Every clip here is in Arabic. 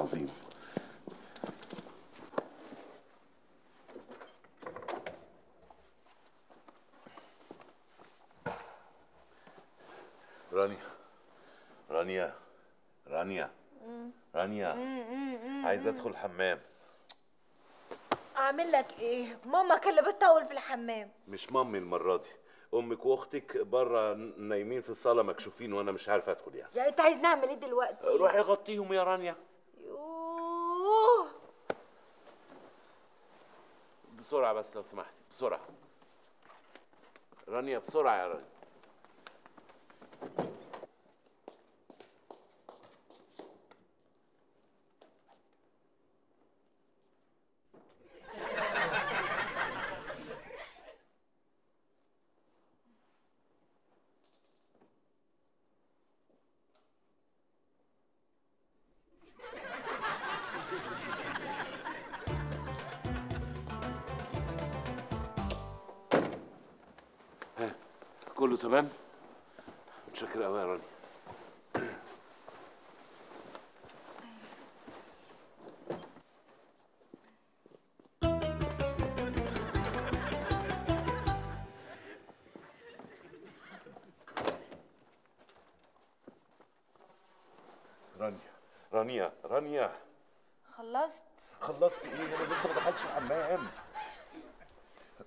العظيم. رانيا عايزه ادخل الحمام. اعمل لك ايه؟ مامك اللي بتطول في الحمام. مش مامي المره دي، امك واختك بره نايمين في الصاله مكشوفين وانا مش عارف ادخل. يعني انت عايزني اعمل ايه دلوقتي؟ روحي غطيهم يا رانيا. يوه بسرعه بس لو سمحتي، بسرعه رانيا، بسرعه يا رانيا. كله تمام؟ متشكر قوي يا رانيا. رانيا خلصت ايه؟ انا لسه ما دخلتش الحمام.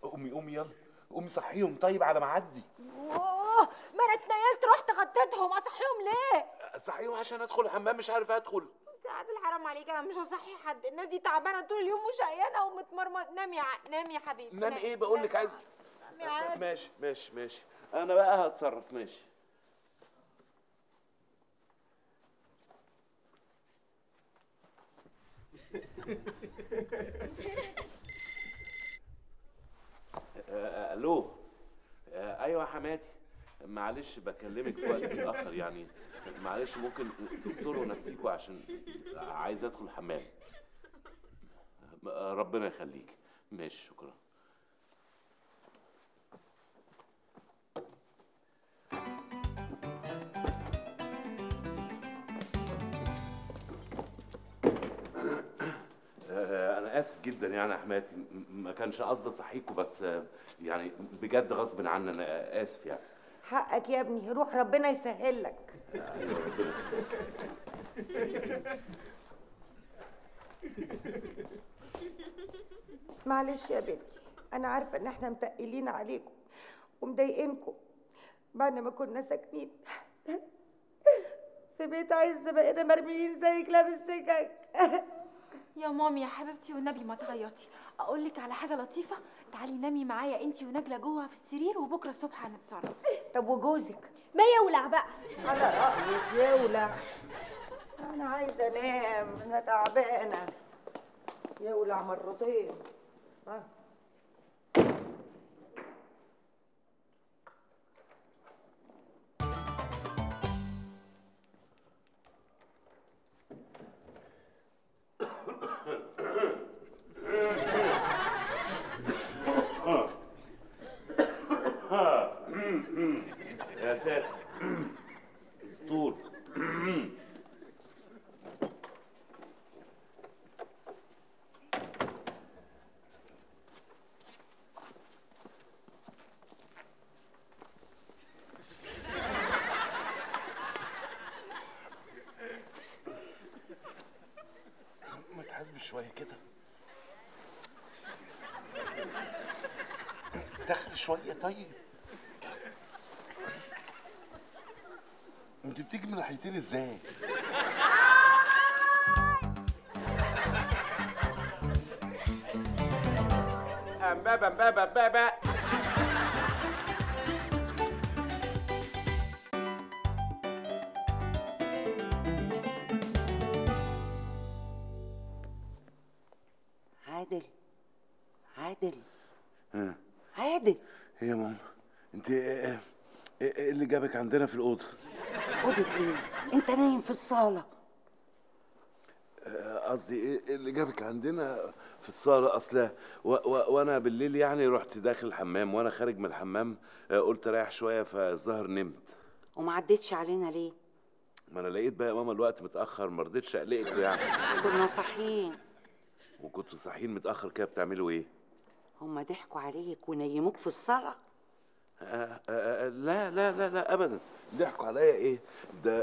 قومي يلا، قومي صحيهم طيب على ما اعدي. اوه ما انا اتنيلت رحت غطيتهم. اصحيهم ليه؟ اصحيهم عشان ادخل الحمام، مش عارف ادخل. بس يا عادل حرام عليك، انا مش هصحي حد، الناس دي تعبانه طول اليوم وشقيانه ومتمرمط. نام يا حبيبي. نام ايه؟ بقول لك عايز ماشي انا بقى هتصرف. ماشي الو. ايوه يا حماتي، معلش بكلمك في وقت متاخر، يعني معلش ممكن تستروا نفسيكوا عشان عايز ادخل الحمام. ربنا يخليك. ماشي شكرا. أنا آسف جدا يعني يا حماتي، ما كانش قصدي أصحيكوا، بس يعني بجد غصب عني، أنا آسف يعني. حقك يا ابني، روح ربنا يسهل لك. معلش يا بنتي، أنا عارفة إن إحنا متقلين عليكم ومضايقينكم بعد ما كنا ساكنين في بيت عز، بقينا مرميين زي كلاب السكك. يا مامي يا حبيبتي والنبي ما تعيطي، اقول لك على حاجه لطيفه، تعالي نامي معايا انت ونجله جوه في السرير وبكره الصبح هنتصرف. طب وجوزك؟ ما يولع بقى. على رايك يولع، انا عايزه انام، انا تعبانه. يولع مرتين. ها يا ساتر اسطول. ما تحاسبش شويه كده، تاخد شويه. طيب انت بتيجي من ناحيتين ازاي؟ امبابا امبابا امبابا. عادل ها؟ عادل ايه يا ماما؟ انت ايه اللي جابك عندنا في الاوضه؟ أوضة إيه؟ أنت نايم في الصالة. قصدي إيه اللي جابك عندنا في الصالة؟ أصل وأنا بالليل يعني رحت داخل الحمام، وأنا خارج من الحمام قلت رايح شوية، فالظهر نمت. وما عدتش علينا ليه؟ ما انا لقيت بقى يا ماما الوقت متاخر، ما رضيتش اقلقكوا يعني. كنا صاحيين. وكنتوا صاحيين متاخر كده بتعملوا ايه؟ هم ضحكوا عليك ونيموك في الصلاه. لا لا لا لا ابدا، ضحكوا عليا ايه؟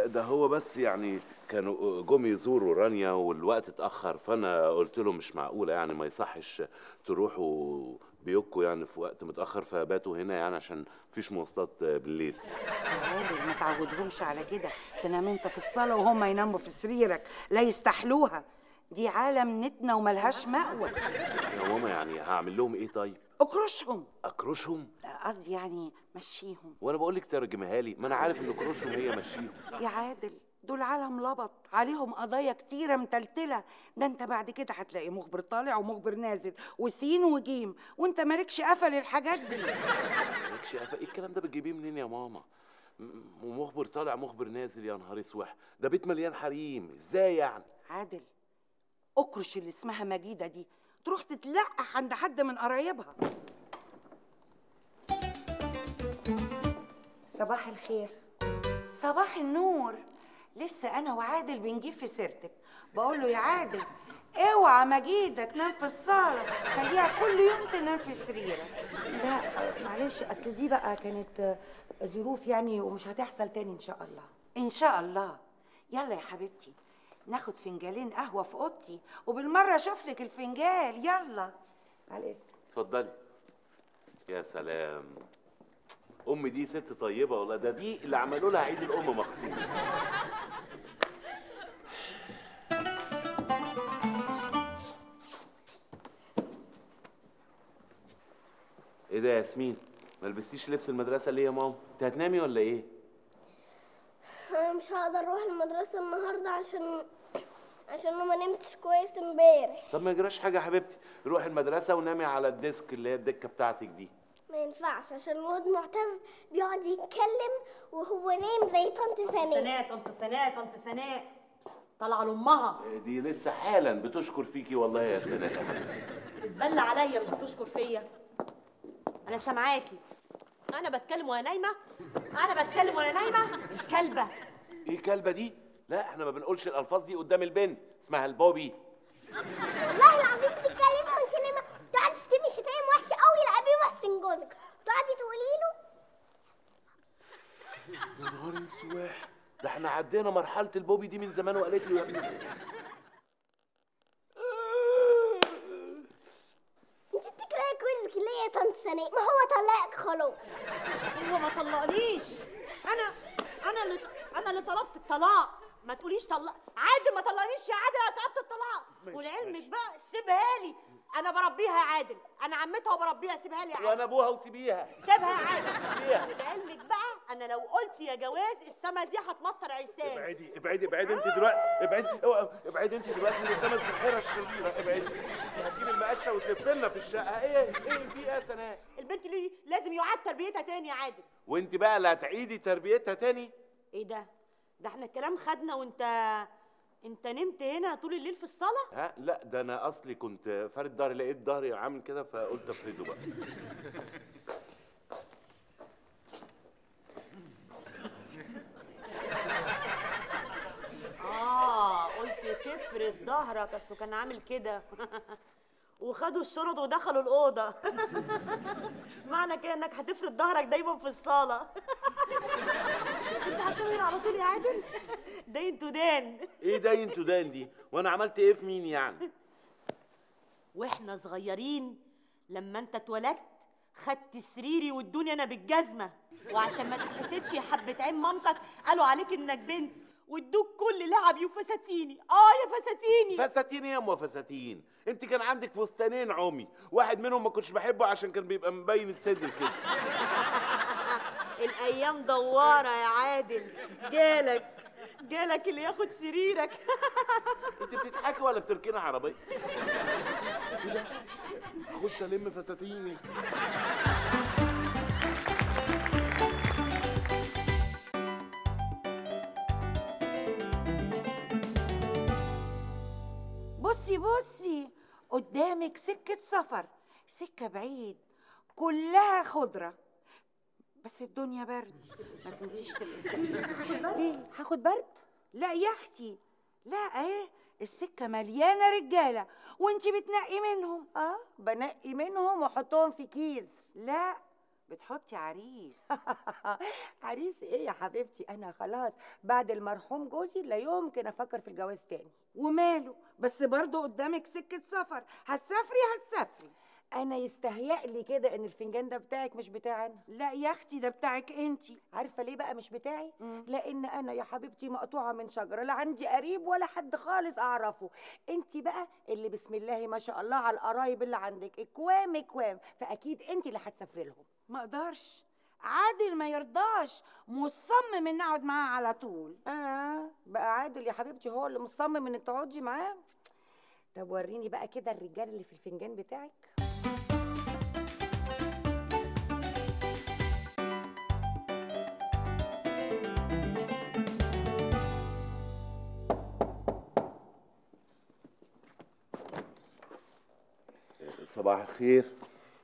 ده هو بس يعني كانوا جم يزوروا رانيا والوقت اتاخر، فانا قلت لهم مش معقوله يعني ما يصحش تروحوا بيوكوا يعني في وقت متاخر، فباتوا هنا يعني عشان مفيش مواصلات بالليل. يا راجل ما تعودهمش على كده، تنام انت في الصاله وهم يناموا في سريرك، لا يستحلوها، دي عالم نتنا وملهاش مأوى. يا ماما يعني هعمل لهم ايه طيب؟ اكرشهم. اكرشهم؟ قصدي يعني مشيهم. وانا بقول لك ترجمها لي، ما انا عارف ان اكرشهم هي مشيهم. يا عادل دول عالم لبط، عليهم قضايا كتيره متلتله، ده انت بعد كده هتلاقي مخبر طالع ومخبر نازل وسين وجيم، وانت مالكش قفل الحاجات دي. مالكش قفل؟ ايه الكلام ده بتجيبيه منين يا ماما؟ ومخبر طالع مخبر نازل، يا نهار اسوح، ده بيت مليان حريم، ازاي يعني؟ عادل اكرش اللي اسمها مجيدة دي، تروح تتلقح عند حد من قرايبها. صباح الخير. صباح النور. لسه انا وعادل بنجيب في سيرتك، بقول له يا عادل اوعى مجيدة تنام في الصاله، خليها كل يوم تنام في سريرك. لا معلش، اصل دي بقى كانت ظروف يعني ومش هتحصل تاني ان شاء الله. ان شاء الله. يلا يا حبيبتي ناخد فنجالين قهوه في اوضتي، وبالمره اشوف لك الفنجال. يلا على الاذن. اتفضلي. يا سلام، ام دي ست طيبه والله، ده دي اللي عملوا لها عيد الام مخصوص. ايه ده يا ياسمين؟ ما لبستيش لبس المدرسه ليه يا ماما؟ انت هتنامي ولا ايه؟ انا مش هقدر اروح المدرسه النهارده عشان ما نمتش كويس امبارح. طب ما يجراش حاجه يا حبيبتي، روحي المدرسه ونامي على الديسك اللي هي الدكه بتاعتك دي. ما ينفعش عشان الواد معتز بيقعد يتكلم وهو نايم زي طنط سناء. طنط سناء طالعه لامها دي لسه حالا بتشكر فيكي والله يا سناء. بتبلى عليا مش بتشكر فيا. انا سامعاكي. انا بتكلم وانا نايمه الكلبه. ايه كلبه دي؟ لا احنا ما بنقولش الالفاظ دي قدام البنت، اسمها البوبي. والله العظيم بتتكلمي وانت نايمه، بتقعدي تشتمي شتايم وحشه قوي لابي محسن جوزك، بتقعدي تقولي له. يا نهار اسواح، ده احنا عدينا مرحله البوبي دي من زمان وقالت له يا ابني. انت بتكرهي جوزك ليه يا طنط سناء؟ ما هو طلقك خلاص. هو ما طلقنيش، انا اللي طلبت الطلاق. ما تقوليش طلق عادل، ما طلقنيش يا عادل، انا طلبت الطلاق. ولعلمك بقى سيبها لي، انا بربيها يا عادل، انا عمتها وبربيها، سيبها لي يا عادل. وانا ابوها وسيبيها. سيبها يا عادل. ولعلمك بقى انا لو قلت يا جواز السما دي هتمطر عرسان. ابعدي ابعدي ابعدي انت دلوقتي، ابعدي انت دلوقتي من قدام السحره الشريره، ابعدي. هتجيب المقشه وتلف لنا في الشقه. ايه في ايه يا سناء؟ البنت دي لازم يعاد تربيتها تاني يا عادل. وانت بقى اللي هتعيدي تربيتها تاني. ايه ده احنا الكلام خدنا وانت نمت هنا طول الليل في الصاله؟ ها لا، ده انا اصلي كنت فارد ظهري، لقيت ظهري عامل كده فقلت افرده بقى. قلت تفرد ظهرك، اصله كان عامل كده. وخدوا الشنط ودخلوا الاوضه. معنى كده انك هتفرد ظهرك دايما في الصاله. انت هتنام هنا على طول يا عادل؟ داين تودان. ايه داين تودان دي؟ وانا عملت ايه في مين يعني؟ واحنا صغيرين لما انت اتولدت خدت سريري وادوني انا بالجزمه، وعشان ما تتحسدش يا حبه عين مامتك قالوا عليك انك بنت وادوك كل لعبي وفساتيني. يا فساتيني فساتيني يا ام فساتين، انت كان عندك فستانين عمي، واحد منهم ما كنتش بحبه عشان كان بيبقى مبين الصدر كده. الايام دواره يا عادل، جالك اللي ياخد سريرك. انت بتضحكي ولا بتركني عربيه؟ ايه ده؟ اخش الم فساتيني. بصي قدامك سكة سفر، سكة بعيد كلها خضرة بس الدنيا برد، ما تنسيش تبقى ليه؟ هاخد برد؟ لا يا اختي لا، ايه السكه مليانه رجاله وانتي بتنقي منهم. اه بنقي منهم واحطهم في كيس. لا بتحطي عريس. عريس ايه يا حبيبتي، انا خلاص بعد المرحوم جوزي لا يمكن افكر في الجواز تاني. وماله، بس برضه قدامك سكه سفر، هتسافري هتسافري. انا يستهيألي كده ان الفنجان ده بتاعك مش بتاعنا. لا يا اختي ده بتاعك انتي. عارفه ليه بقى مش بتاعي؟ لان انا يا حبيبتي مقطوعه من شجره، لا عندي قريب ولا حد خالص اعرفه. انتي بقى اللي بسم الله ما شاء الله على القرايب اللي عندك اكوام اكوام، فاكيد انتي اللي هتسافري لهم. ما اقدرش، عادل ما يرضاش، مصمم ان اقعد معاه على طول. اه بقى عادل يا حبيبتي هو اللي مصمم انك تقعدي معاه. طب وريني بقى كده الرجال اللي في الفنجان بتاعك. صباح الخير.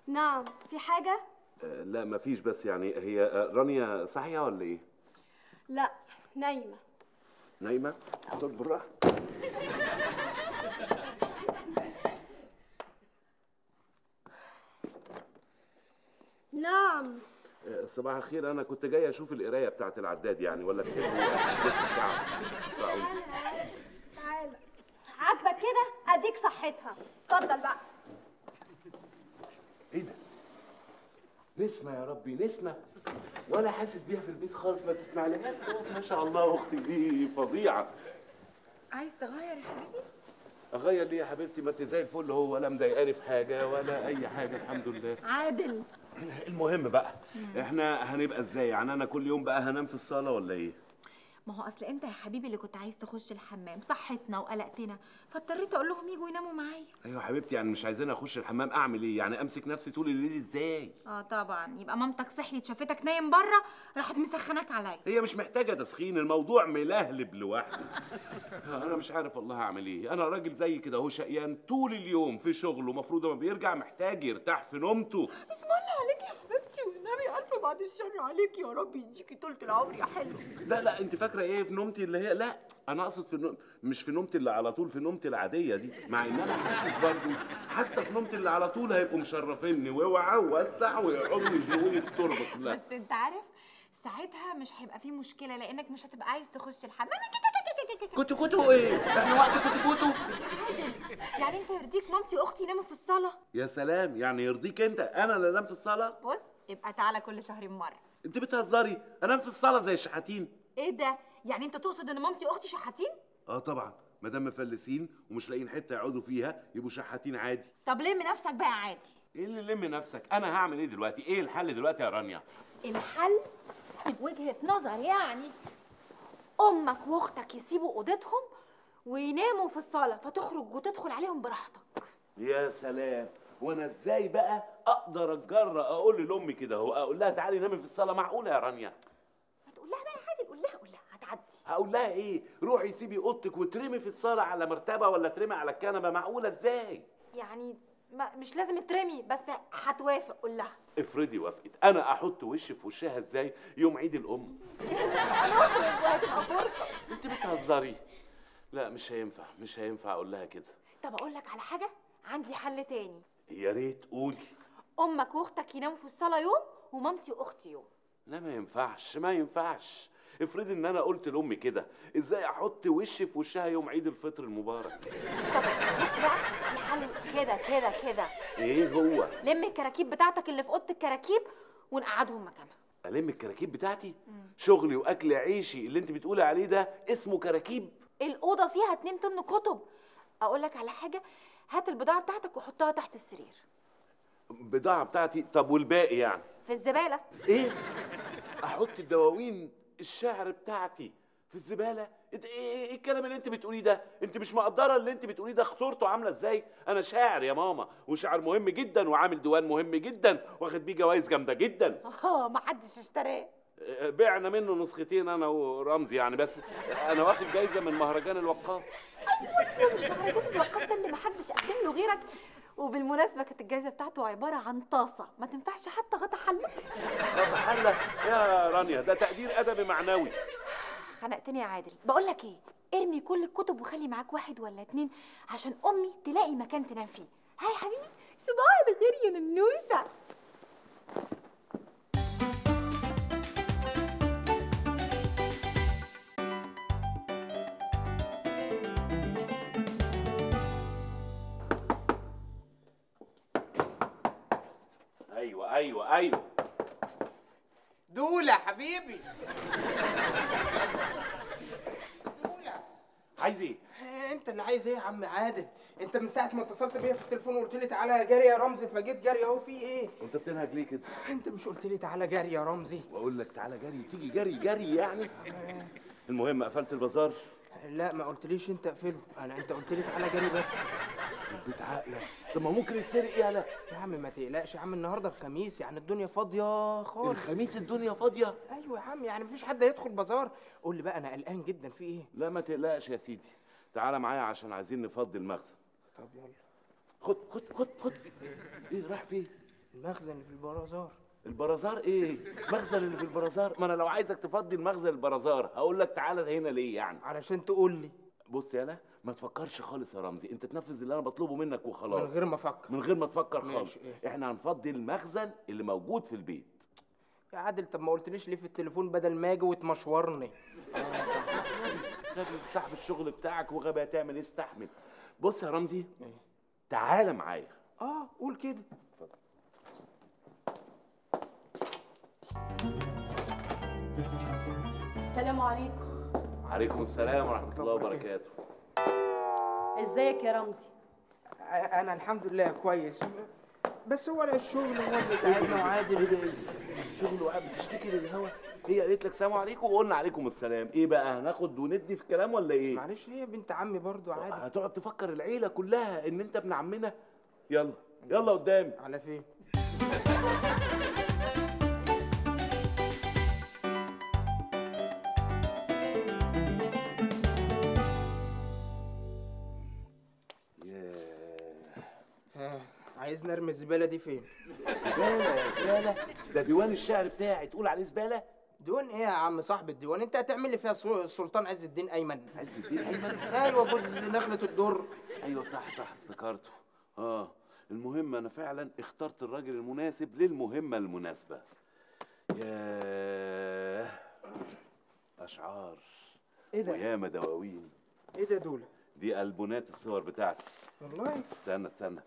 نعم، في حاجة؟ لا مفيش، بس يعني هي رانيا صاحية ولا إيه؟ لا نايمة. نايمة؟ طب برا. نعم. صباح الخير، أنا كنت جاي أشوف القراية بتاعة العداد يعني، ولا بتحبوا تعالى تعالى عاجبك كده؟ أديك صحتها، اتفضل بقى. ايه ده؟ نسمة يا ربي نسمة، ولا حاسس بيها في البيت خالص، ما تسمعلهاش صوت. ما شاء الله اختي دي فظيعة. عايز تغير يا حبيبي؟ اغير ليه يا حبيبتي؟ ما انت زي الفل، هو ولا مضايقاني في حاجة ولا أي حاجة الحمد لله. عادل المهم بقى احنا هنبقى ازاي؟ يعني أنا كل يوم بقى هنام في الصالة ولا إيه؟ ما هو أصل أنت يا حبيبي اللي كنت عايز تخش الحمام، صحتنا وقلقتنا، فاضطريت أقول لهم يجوا يناموا معايا. أيوة حبيبتي، يعني مش عايزين أخش الحمام، أعمل إيه؟ يعني أمسك نفسي طول الليل إزاي؟ آه طبعًا، يبقى مامتك صحيت شافتك نايم بره راحت مسخناك عليا. هي مش محتاجة تسخين، الموضوع ملهلب لوحده. أنا مش عارف والله أعمل إيه، أنا راجل زي كده أهو شقيان طول اليوم في شغله، المفروض لما بيرجع محتاج يرتاح في نومته. اسم الله عليك يا حبيبتي، والنبي ألف بعد الشر عليك، يا رب يديكي طولة العمر يا حلو. لا لا أنت فاكرة ايه في نومتي اللي هي، لا انا اقصد في النوم، مش في نومتي اللي على طول، في نومتي العاديه دي، مع ان انا حاسس برضه حتى في نومتي اللي على طول هيبقوا مشرفيني واوعى ووسع ويقعدوا يزنقوني التربه كلها. بس انت عارف ساعتها مش هيبقى في مشكله، لانك مش هتبقى عايز تخش الحمام. كوتو كوتو ايه؟ احنا وقت كوتو كوتو؟ يعني انت يرضيك مامتي واختي يناموا في الصاله؟ يا سلام، يعني يرضيك انت انا اللي انام في الصاله؟ بص يبقى تعالى كل شهرين مره. انت بتهزري؟ انام في الصاله زي الشحاتين؟ ايه ده؟ يعني انت تقصد ان مامتي واختي شحاتين؟ اه طبعا، ما دام مفلسين ومش لاقيين حته يقعدوا فيها يبقوا شحاتين عادي. طب لم نفسك بقى عادي. ايه اللي لم نفسك؟ انا هعمل ايه دلوقتي؟ ايه الحل دلوقتي يا رانيا؟ الحل في وجهه نظر يعني امك واختك يسيبوا اوضتهم ويناموا في الصاله، فتخرج وتدخل عليهم براحتك. يا سلام، وانا ازاي بقى اقدر اتجرأ اقول لامي كده اهو، اقول لها تعالي نامي في الصاله؟ معقوله يا رانيا؟ قول لها بقى يا عادل، قول لها هتعدي. هقول لها ايه؟ روحي سيبي اوضتك وترمي في الصاله على مرتبه ولا ترمي على الكنبه، معقوله ازاي؟ يعني مش لازم ترمي، بس هتوافق. قول لها. افرضي وافقت، انا احط وشي في وشها ازاي يوم عيد الام؟ انا وافقت وهتبقى فرصه. انت بتهزري؟ لا مش هينفع، مش هينفع اقول لها كده. طب اقول لك على حاجه، عندي حل تاني. يا ريت قولي. امك واختك يناموا في الصاله يوم، ومامتي واختي يوم. لا ما ينفعش، ما ينفعش. افرضي ان انا قلت لامي كده، ازاي احط وشي في وشها يوم عيد الفطر المبارك؟ طب بص بقى الحل كده كده كده. ايه هو؟ لم الكراكيب بتاعتك اللي في اوضه الكراكيب ونقعدهم مكانها. الم الكراكيب بتاعتي؟ شغلي واكل عيشي اللي انت بتقولي عليه ده اسمه كراكيب؟ الاوضه فيها 2 طن كتب. اقول لك على حاجه، هات البضاعه بتاعتك وحطها تحت السرير. البضاعه بتاعتي؟ طب والباقي يعني؟ في الزباله. ايه؟ احط الدواوين الشعر بتاعتي في الزباله؟ ايه الكلام اللي انت بتقوليه ده؟ انت مش مقدره اللي انت بتقوليه ده خطورته عامله ازاي؟ انا شاعر يا ماما، وشاعر مهم جدا، وعامل ديوان مهم جدا، واخد بيه جوائز جامده جدا. اه ما حدش اشتراه. بعنا منه نسختين انا ورمزي يعني، بس انا واخد جايزه من مهرجان الوقاص. ايوه مش مهرجان الوقاص ده اللي ما حدش قدم له غيرك، وبالمناسبة كانت الجايزة بتاعته عبارة عن طاسة، ما تنفعش حتى غطا حلة. غطا حلة؟ يا رانيا ده تقدير أدبي معنوي. خنقتني يا عادل. بقول لك ايه، ارمي كل الكتب وخلي معاك واحد ولا اتنين عشان امي تلاقي مكان تنام فيه. هاي يا حبيبي، صباح الخير يا ننوسه. ايوه دولة حبيبي. دولة عايز ايه؟ انت اللي عايز ايه يا عم عادل؟ انت من ساعة ما اتصلت بيا في التليفون وقلت لي تعالى جري يا رمزي فجيت جري اهو. في ايه؟ وانت بتنهج ليه كده؟ انت مش قلت لي تعالى جري يا رمزي؟ واقول لك تعالى جري تيجي جري يعني؟ المهم قفلت البازار؟ لا ما قلتليش انت اقفله، انت قلت لي تعالى جري بس. بيت عقلك، طب ما ممكن يتسرق يالا. يا عم ما تقلقش يا عم، النهارده الخميس يعني الدنيا فاضيه خالص. الخميس الدنيا فاضيه؟ ايوه يا عم، يعني مفيش حد هيدخل بازار. قول لي بقى، انا قلقان جدا، في ايه؟ لا ما تقلقش يا سيدي، تعالى معايا عشان عايزين نفضي المخزن. طب يلا. خد خد خد خد. ايه رايح فين؟ المخزن اللي في البرازار. البرازار ايه؟ المخزن اللي في البرازار؟ ما انا لو عايزك تفضي المخزن البرازار هقول لك تعالى هنا ليه يعني؟ علشان تقول لي. بص يالا، ما تفكرش خالص يا رمزي، انت تنفذ اللي انا بطلبه منك وخلاص. من غير ما افكر. من غير ما تفكر خالص. إيه؟ احنا هنفضي المخزن اللي موجود في البيت. يا عادل طب ما قلتليش ليه في التليفون بدل ما اجي وتمشورني؟ غبي صاحب الشغل بتاعك وغبي، هتعمل استحمل. بص يا رمزي. إيه؟ تعالى معايا. قول كده. السلام عليكم. وعليكم السلام ورحمه الله وبركاته. ازيك يا رمزي؟ انا الحمد لله كويس، بس هو الشغل هو اللي تعبنا. وعادل ده ايه؟ شغل وقاعد بتشتكي للهوا. هي قالت لك سلام عليكم وقلنا عليكم السلام، ايه بقى هناخد وندي في الكلام ولا ايه؟ معلش هي بنت عمي برضو عادل. هتقعد تفكر العيله كلها ان انت ابن عمنا. يلا يلا قدامي. على فين؟ عايزني ارمي الزباله دي فين؟ زباله يا زباله؟ ده ديوان الشعر بتاعي تقول عليه زباله؟ ديوان ايه يا عم صاحب الديوان؟ انت هتعمل لي فيها السلطان عز الدين ايمن. عز الدين ايمن؟ ايوه جوز نخله الدر. ايوه صح افتكرته. المهم انا فعلا اخترت الراجل المناسب للمهمه المناسبه. ياه اشعار. ايه ده؟ وياما دواوين. ايه ده دول؟ دي البومات الصور بتاعتي. والله؟ استنى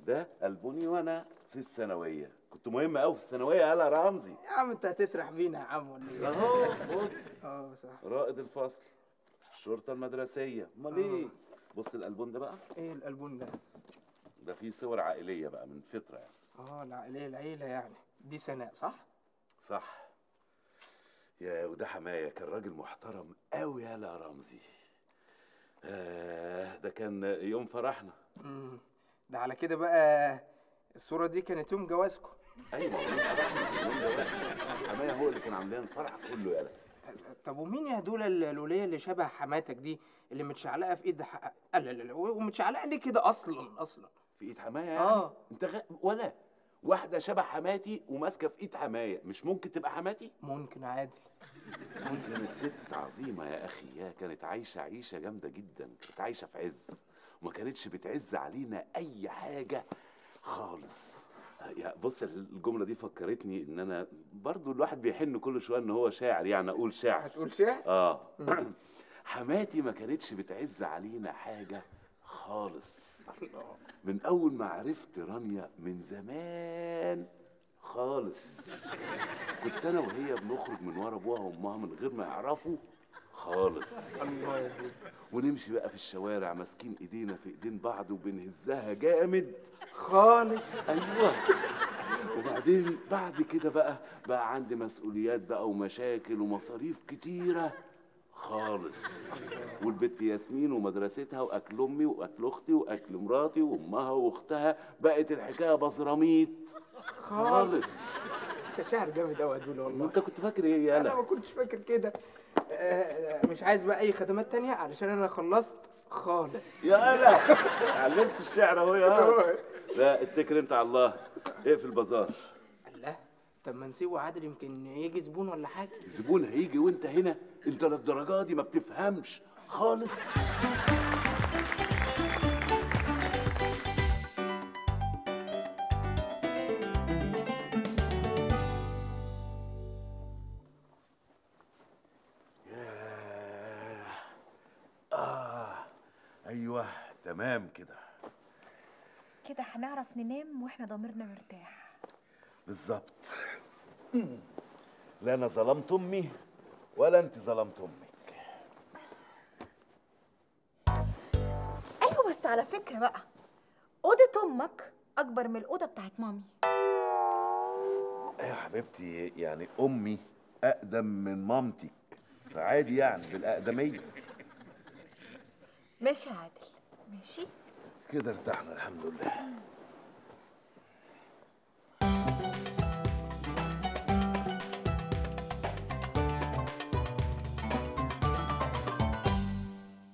ده ألبوني وانا في الثانويه، كنت مهم قوي في الثانويه. يلا رمزي يا عم انت هتسرح بينا يا عم ولا ايه؟ اهو بص. صح، رائد الفصل، الشرطه المدرسيه، امال ايه؟ بص الألبوم ده بقى. ايه الألبوم ده؟ ده فيه صور عائليه بقى من فتره يعني. العائليه العيله يعني. دي سناء صح؟ صح. يا وده حمايه، كان راجل محترم قوي. يلا رمزي. ده كان يوم فرحنا. ده على كده بقى الصورة دي كانت يوم جوازكم. ايوه يوم جوازكم، حماية هو اللي كان عامل لنا الفرح كله. يالا طب ومين يا دول الولية اللي شبه حماتك دي اللي متشعلقة في ايد لا ومتشعلقة ليه كده اصلا؟ في ايد حماية يعني؟ انت ولا واحدة شبه حماتي وماسكة في ايد حماية، مش ممكن تبقى حماتي؟ ممكن عادل. كانت ست عظيمة يا اخي، كانت عايشة جامدة جدا، كانت عايشة في عز وما كانتش بتعز علينا اي حاجه خالص. بص الجمله دي فكرتني ان انا برضو الواحد بيحن كل شويه ان هو شاعر، يعني اقول شعر. هتقول شعر؟ حماتي ما كانتش بتعز علينا حاجه خالص، من اول ما عرفت رانيا من زمان خالص، كنت انا وهي بنخرج من ورا ابوها وامها من غير ما يعرفوا خالص. ونمشي بقى في الشوارع ماسكين ايدينا في ايدين بعض وبنهزها جامد خالص. ايوه. وبعدين بعد كده بقى عندي مسؤوليات بقى ومشاكل ومصاريف كتيره خالص، والبت ياسمين ومدرستها واكل امي واكل اختي واكل مراتي وامها واختها، بقت الحكايه بزراميط خالص. انت شاعر جامد قوي يا دول والله. انت كنت فاكر ايه يالا؟ انا ما كنتش فاكر كده. مش عايز بقى اي خدمات تانية علشان انا خلصت خالص. يالا علمت الشعر اهو. لا اتكل انت على الله. اقفل البازار. الله. طب ما نسيبه عادل يمكن يجي زبون ولا حاجه. زبون هيجي وانت هنا؟ انت للدرجه دي ما بتفهمش خالص. ايوه تمام كده. كده هنعرف ننام واحنا ضميرنا مرتاح. بالظبط. لا انا ظلمت امي ولا انت ظلمت امك. ايوه بس على فكره بقى، اوضه امك اكبر من الاوضه بتاعت مامي. ايوه حبيبتي، يعني امي اقدم من مامتك فعادي يعني بالاقدميه. ماشي يا عادل، ماشي كده ارتحنا الحمد لله.